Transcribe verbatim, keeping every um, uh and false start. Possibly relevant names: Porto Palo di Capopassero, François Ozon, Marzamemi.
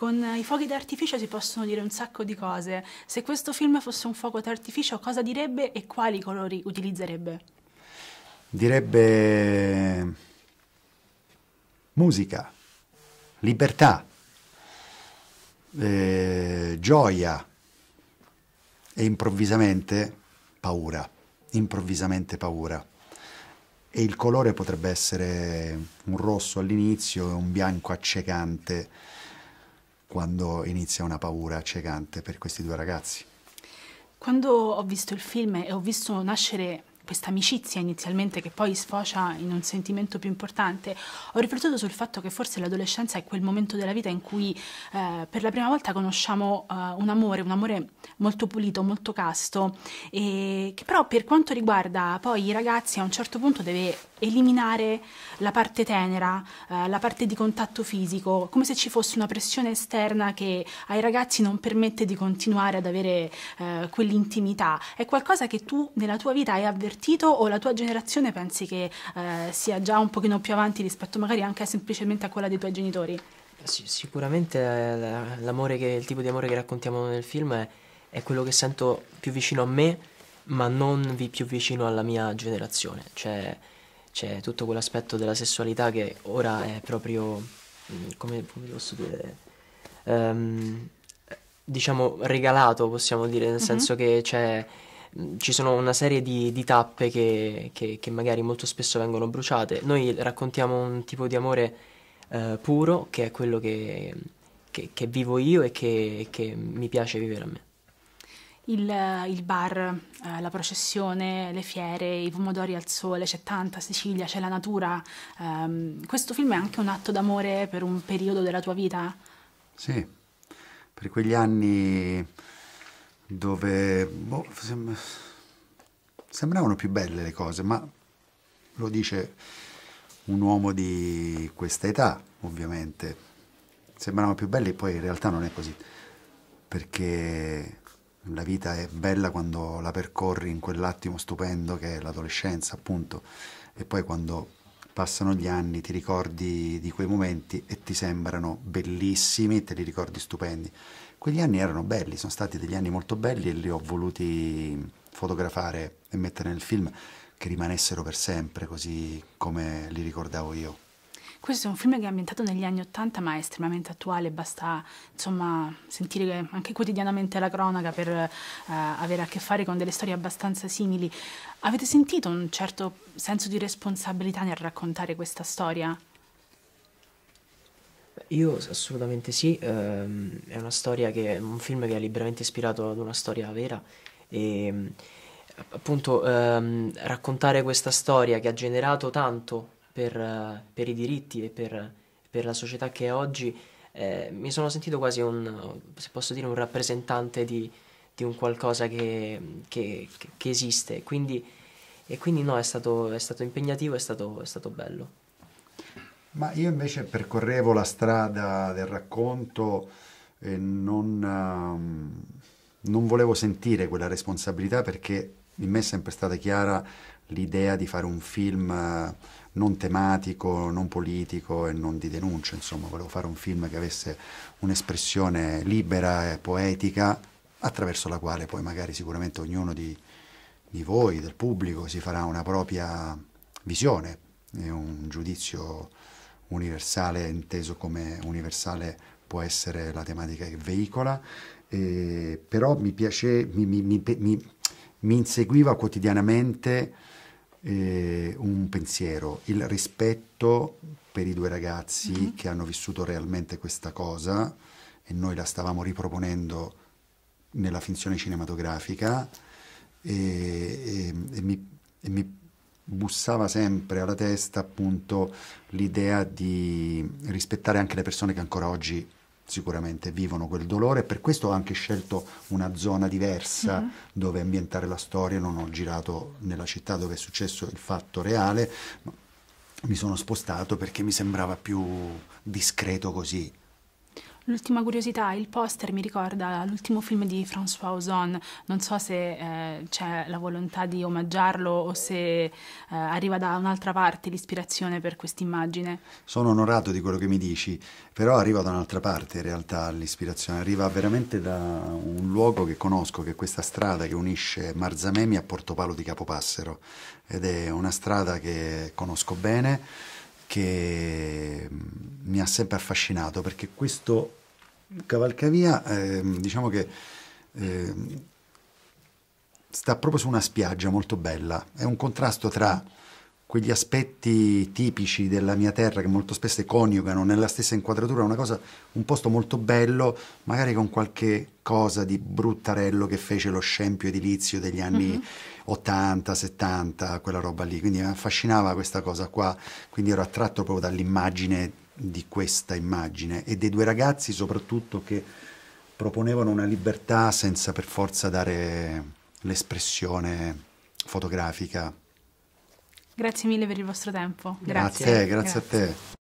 Con i fuochi d'artificio si possono dire un sacco di cose. Se questo film fosse un fuoco d'artificio, cosa direbbe e quali colori utilizzerebbe? Direbbe musica, libertà, eh, gioia e improvvisamente paura, improvvisamente paura. E il colore potrebbe essere un rosso all'inizio e un bianco accecante quando inizia una paura accecante per questi due ragazzi. Quando ho visto il film e ho visto nascere questa amicizia inizialmente che poi sfocia in un sentimento più importante, ho riflettuto sul fatto che forse l'adolescenza è quel momento della vita in cui eh, per la prima volta conosciamo eh, un amore, un amore molto pulito, molto casto, e che però per quanto riguarda poi i ragazzi a un certo punto deve eliminare la parte tenera, eh, la parte di contatto fisico, come se ci fosse una pressione esterna che ai ragazzi non permette di continuare ad avere eh, quell'intimità. È qualcosa che tu nella tua vita hai avvertito o la tua generazione pensi che eh, sia già un pochino più avanti rispetto magari anche semplicemente a quella dei tuoi genitori? Sì, sicuramente l'amore che, il tipo di amore che raccontiamo nel film è, è quello che sento più vicino a me, ma non vi più vicino alla mia generazione. Cioè, c'è tutto quell'aspetto della sessualità che ora è proprio, come, come posso dire, um, diciamo regalato, possiamo dire, nel mm-hmm. senso che c'è... Ci sono una serie di, di tappe che, che, che magari molto spesso vengono bruciate. Noi raccontiamo un tipo di amore eh, puro, che è quello che, che, che vivo io e che, che mi piace vivere a me. Il, il bar, eh, la processione, le fiere, i pomodori al sole, c'è tanta Sicilia, c'è la natura. Um, questo film è anche un atto d'amore per un periodo della tua vita? Sì, per quegli anni... dove boh, sem sembravano più belle le cose, ma lo dice un uomo di questa età, ovviamente, sembravano più belle, poi in realtà non è così, perché la vita è bella quando la percorri in quell'attimo stupendo che è l'adolescenza, appunto, e poi quando passano gli anni ti ricordi di quei momenti e ti sembrano bellissimi, te li ricordi stupendi. Quegli anni erano belli, sono stati degli anni molto belli e li ho voluti fotografare e mettere nel film che rimanessero per sempre, così come li ricordavo io. Questo è un film che è ambientato negli anni Ottanta, ma è estremamente attuale, basta insomma sentire anche quotidianamente la cronaca per eh, avere a che fare con delle storie abbastanza simili. Avete sentito un certo senso di responsabilità nel raccontare questa storia? Io assolutamente sì, ehm, è una storia che, un film che è liberamente ispirato ad una storia vera e appunto ehm, raccontare questa storia che ha generato tanto per, per i diritti e per, per la società che è oggi, eh, mi sono sentito quasi un, se posso dire, un rappresentante di, di un qualcosa che, che, che esiste, quindi, e quindi no, è stato, è stato impegnativo, è stato, è stato bello. Ma io invece percorrevo la strada del racconto e non, um, non volevo sentire quella responsabilità, perché in me è sempre stata chiara l'idea di fare un film non tematico, non politico e non di denuncia, insomma, volevo fare un film che avesse un'espressione libera e poetica attraverso la quale poi magari sicuramente ognuno di, di voi, del pubblico, si farà una propria visione e un giudizio universale, inteso come universale può essere la tematica che veicola, eh, però mi, piace, mi, mi, mi, mi, mi inseguiva quotidianamente eh, un pensiero, il rispetto per i due ragazzi mm-hmm. che hanno vissuto realmente questa cosa e noi la stavamo riproponendo nella finzione cinematografica e, e, e mi, e mi bussava sempre alla testa appunto l'idea di rispettare anche le persone che ancora oggi sicuramente vivono quel dolore, e per questo ho anche scelto una zona diversa mm-hmm. dove ambientare la storia. Non ho girato nella città dove è successo il fatto reale, ma mi sono spostato perché mi sembrava più discreto così. L'ultima curiosità, il poster mi ricorda l'ultimo film di François Ozon, non so se eh, c'è la volontà di omaggiarlo o se eh, arriva da un'altra parte l'ispirazione per quest'immagine. Sono onorato di quello che mi dici, però arriva da un'altra parte in realtà l'ispirazione, arriva veramente da un luogo che conosco, che è questa strada che unisce Marzamemi a Porto Palo di Capopassero, ed è una strada che conosco bene, che mi ha sempre affascinato, perché questo cavalcavia eh, diciamo che eh, sta proprio su una spiaggia molto bella, è un contrasto tra quegli aspetti tipici della mia terra che molto spesso coniugano nella stessa inquadratura una cosa, un posto molto bello magari con qualche cosa di bruttarello che fece lo scempio edilizio degli anni mm-hmm. ottanta, settanta, quella roba lì, quindi mi affascinava questa cosa qua, quindi ero attratto proprio dall'immagine di questa immagine e dei due ragazzi soprattutto che proponevano una libertà senza per forza dare l'espressione fotografica. Grazie mille per il vostro tempo. Grazie, grazie, grazie, grazie a te.